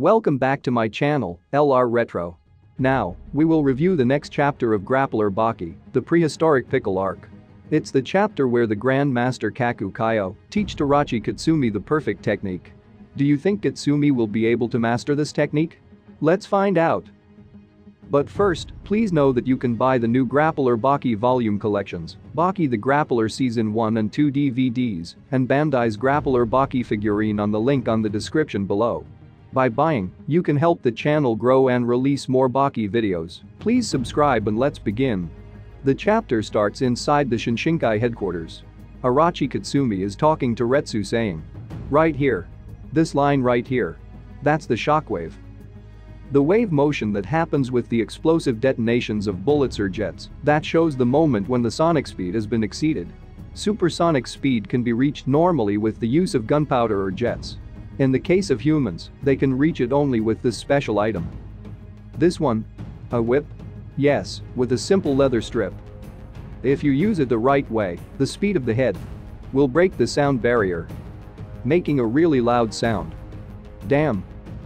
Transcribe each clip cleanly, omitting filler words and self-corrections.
Welcome back to my channel, LR Retro. Now, we will review the next chapter of Grappler Baki, the Prehistoric Pickle arc. It's the chapter where the Grand Master Kaku Kaioh teaches Orochi Katsumi the perfect technique. Do you think Katsumi will be able to master this technique? Let's find out. But first, please know that you can buy the new Grappler Baki volume collections, Baki the Grappler Season 1 and 2 DVDs, and Bandai's Grappler Baki figurine on the link on the description below. By buying, you can help the channel grow and release more Baki videos. Please subscribe and let's begin. The chapter starts inside the Shinshinkai headquarters. Orochi Katsumi is talking to Retsu saying, "Right here. This line right here. That's the shockwave." The wave motion that happens with the explosive detonations of bullets or jets, that shows the moment when the sonic speed has been exceeded. Supersonic speed can be reached normally with the use of gunpowder or jets. In the case of humans, they can reach it only with this special item. This one? A whip? Yes, with a simple leather strip. If you use it the right way, the speed of the head will break the sound barrier, making a really loud sound. Damn.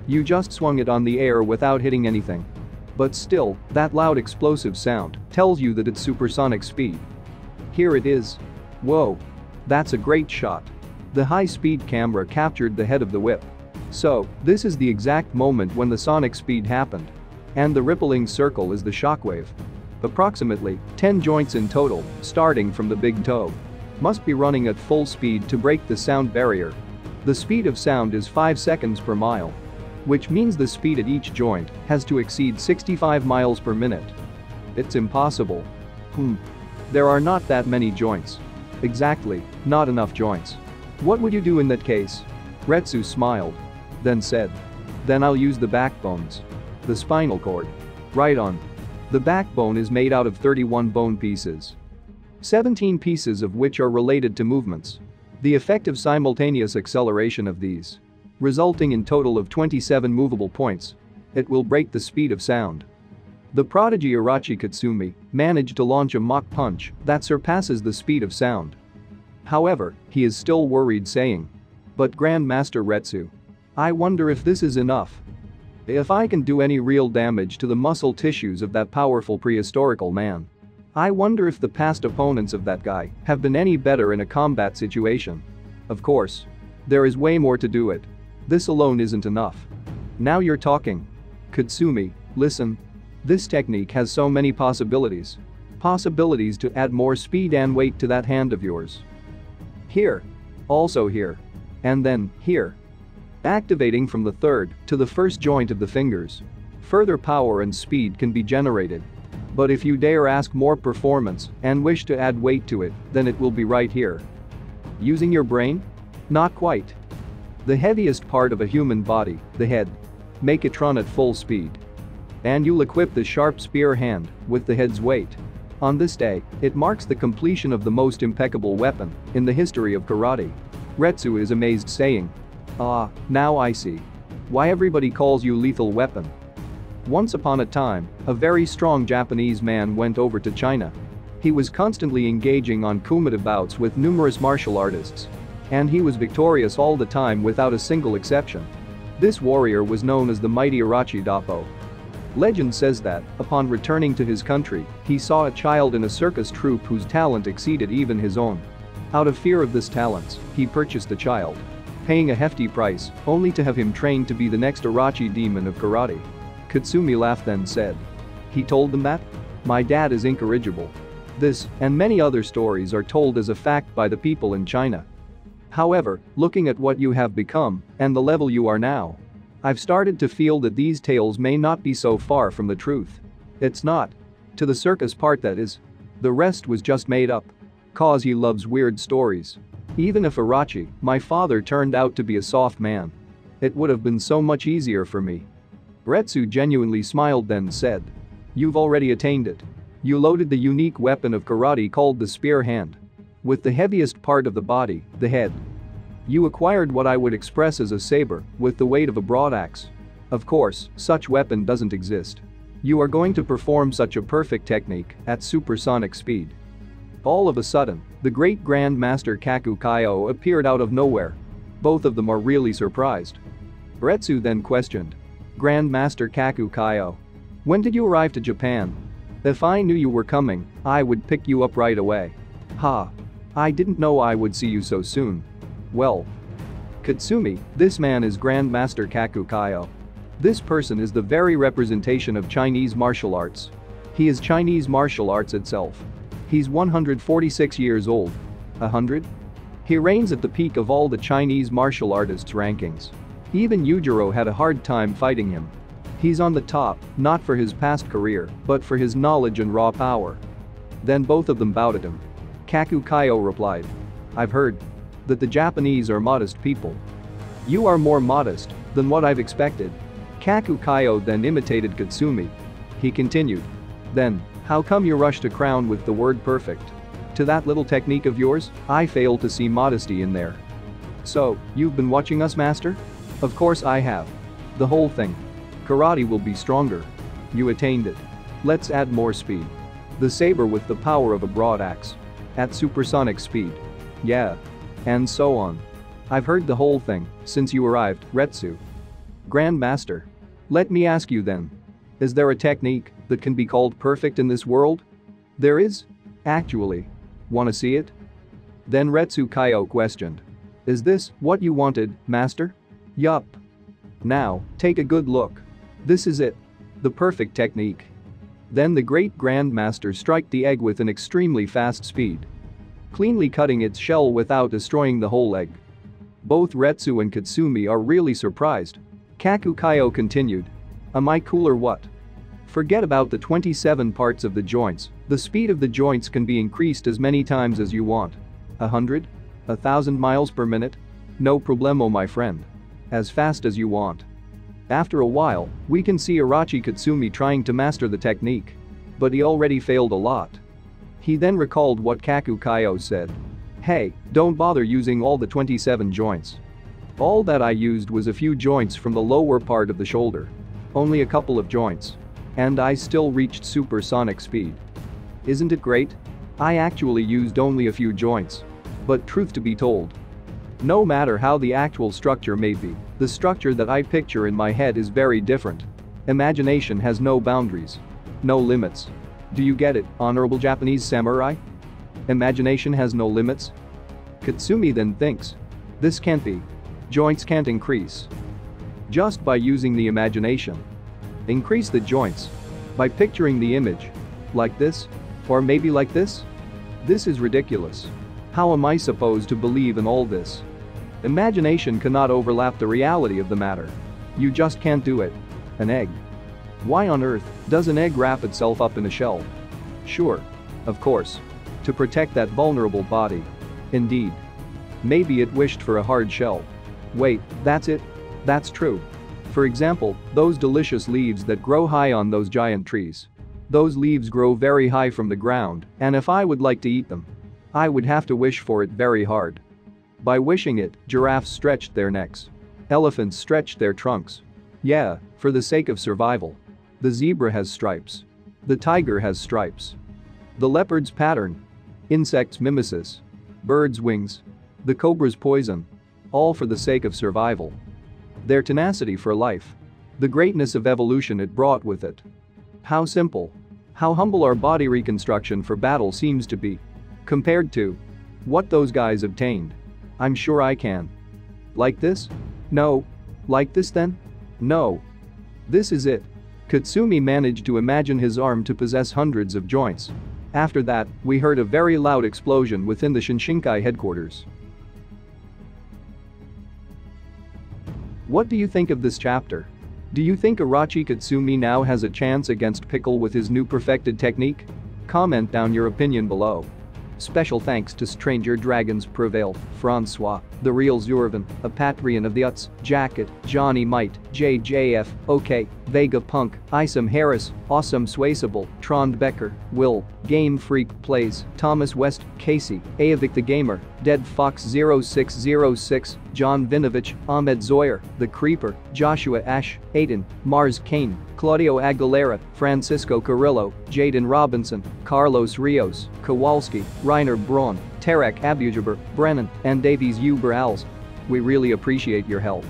You just swung it on the air without hitting anything. But still, that loud explosive sound tells you that it's supersonic speed. Here it is. Whoa. That's a great shot. The high-speed camera captured the head of the whip. So, this is the exact moment when the sonic speed happened. And the rippling circle is the shockwave. Approximately 10 joints in total, starting from the big toe. Must be running at full speed to break the sound barrier. The speed of sound is 5 seconds per mile, which means the speed at each joint has to exceed 65 miles per minute. It's impossible. There are not that many joints. Exactly, not enough joints. What would you do in that case? Retsu smiled. Then said, "Then I'll use the backbones. The spinal cord." Right on. The backbone is made out of 31 bone pieces. 17 pieces of which are related to movements. The effect of simultaneous acceleration of these, resulting in total of 27 movable points. It will break the speed of sound. The prodigy Orochi Katsumi managed to launch a mock punch that surpasses the speed of sound. However, he is still worried saying, "But Grandmaster Retsu, I wonder if this is enough. If I can do any real damage to the muscle tissues of that powerful prehistorical man. I wonder if the past opponents of that guy have been any better in a combat situation. Of course, there is way more to do it. This alone isn't enough. Now you're talking. Katsumi, listen. This technique has so many possibilities. Possibilities to add more speed and weight to that hand of yours. Here. Also here. And then, here. Activating from the third to the first joint of the fingers. Further power and speed can be generated. But if you dare ask more performance and wish to add weight to it, then it will be right here." Using your brain? Not quite. The heaviest part of a human body, the head. Make it run at full speed. And you'll equip the sharp spear hand with the head's weight. On this day, it marks the completion of the most impeccable weapon in the history of karate. Retsu is amazed saying, "Ah, now I see why everybody calls you Lethal Weapon. Once upon a time, a very strong Japanese man went over to China. He was constantly engaging on kumite bouts with numerous martial artists. And he was victorious all the time without a single exception. This warrior was known as the mighty Orochi Doppo. Legend says that, upon returning to his country, he saw a child in a circus troupe whose talent exceeded even his own. Out of fear of this talent, he purchased the child, paying a hefty price, only to have him trained to be the next Orochi demon of karate." Katsumi laughed then said, "He told them that? My dad is incorrigible." This and many other stories are told as a fact by the people in China. However, looking at what you have become and the level you are now, I've started to feel that these tales may not be so far from the truth. It's not. To the circus part that is. The rest was just made up. Cause he loves weird stories. Even if Orochi, my father, turned out to be a soft man, it would have been so much easier for me." Retsu genuinely smiled then said, "You've already attained it. You loaded the unique weapon of karate called the spear hand. With the heaviest part of the body, the head. You acquired what I would express as a saber, with the weight of a broadaxe. Of course, such weapon doesn't exist. You are going to perform such a perfect technique at supersonic speed." All of a sudden, the great Grand Master Kaku Kaioh appeared out of nowhere. Both of them are really surprised. Retsu then questioned, Grandmaster Kaku Kaioh. When did you arrive to Japan? If I knew you were coming, I would pick you up right away. Ha! I didn't know I would see you so soon. Well. Katsumi, this man is Grandmaster Kaku Kaioh. This person is the very representation of Chinese martial arts. He is Chinese martial arts itself. He's 146 years old. 100? He reigns at the peak of all the Chinese martial artists' rankings. Even Yujiro had a hard time fighting him. He's on the top, not for his past career, but for his knowledge and raw power. Then both of them bowed at him. Kaku Kaioh replied. I've heard that the Japanese are modest people. You are more modest than what I've expected. Kaku Kaioh then imitated Katsumi. He continued. Then, how come you rushed a crown with the word perfect? To that little technique of yours, I fail to see modesty in there. So, you've been watching us, master? Of course I have. The whole thing. Karate will be stronger. You attained it. Let's add more speed. The saber with the power of a broad axe. At supersonic speed. Yeah. And so on. I've heard the whole thing since you arrived, Retsu. Grandmaster. Let me ask you then. Is there a technique that can be called perfect in this world? There is? Actually. Wanna see it? Then Retsu Kaioh questioned. Is this what you wanted, master? Yup. Now, take a good look. This is it. The perfect technique. Then the great grandmaster struck the egg with an extremely fast speed, cleanly cutting its shell without destroying the whole egg. Both Retsu and Katsumi are really surprised. Kaku Kaioh continued. Am I cool or what? Forget about the 27 parts of the joints. The speed of the joints can be increased as many times as you want. 100? 1,000 miles per minute? No problemo, my friend. As fast as you want. After a while, we can see Orochi Katsumi trying to master the technique. But he already failed a lot. He then recalled what Kaku Kaioh said. Hey, don't bother using all the 27 joints. All that I used was a few joints from the lower part of the shoulder. Only a couple of joints. And I still reached supersonic speed. Isn't it great? I actually used only a few joints. But truth to be told, no matter how the actual structure may be, the structure that I picture in my head is very different. Imagination has no boundaries. No limits. Do you get it, honorable Japanese samurai? Imagination has no limits? Katsumi then thinks. This can't be. Joints can't increase just by using the imagination. Increase the joints by picturing the image. Like this? Or maybe like this? This is ridiculous. How am I supposed to believe in all this? Imagination cannot overlap the reality of the matter. You just can't do it. An egg. Why on earth does an egg wrap itself up in a shell? Sure. Of course. To protect that vulnerable body. Indeed. Maybe it wished for a hard shell. Wait, that's it? That's true. For example, those delicious leaves that grow high on those giant trees. Those leaves grow very high from the ground, and if I would like to eat them, I would have to wish for it very hard. By wishing it, giraffes stretched their necks. Elephants stretched their trunks. Yeah, for the sake of survival. The zebra has stripes. The tiger has stripes. The leopard's pattern. Insects' mimesis. Birds' wings. The cobra's poison. All for the sake of survival. Their tenacity for life. The greatness of evolution it brought with it. How simple. How humble our body reconstruction for battle seems to be. Compared to what those guys obtained. I'm sure I can. Like this? No. Like this then? No. This is it. Katsumi managed to imagine his arm to possess hundreds of joints. After that, we heard a very loud explosion within the Shinshinkai headquarters. What do you think of this chapter? Do you think Orochi Katsumi now has a chance against Pickle with his new perfected technique? Comment down your opinion below. Special thanks to Stranger Dragons Prevail, Francois, The Real Zurvan, a Patreon of the Uts, Jacket, Johnny Might, JJF, OK, Vega Punk, Isom Harris, Awesome Swasable, Trond Becker, Will, Game Freak Plays, Thomas West, Casey, Avic the Gamer, Dead Fox 0606, John Vinovich, Ahmed Zoyer, The Creeper, Joshua Ash, Aiden, Mars Kane, Claudio Aguilera, Francisco Carrillo, Jaden Robinson, Carlos Rios, Kowalski, Reiner Braun, Tarek Abujaber, Brennan, and Davies Uberals. We really appreciate your help.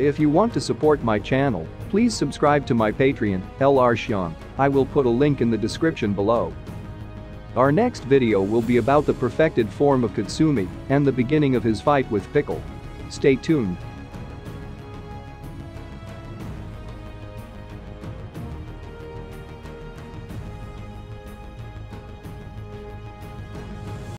If you want to support my channel, please subscribe to my Patreon, LR Shion. I will put a link in the description below. Our next video will be about the perfected form of Katsumi and the beginning of his fight with Pickle. Stay tuned.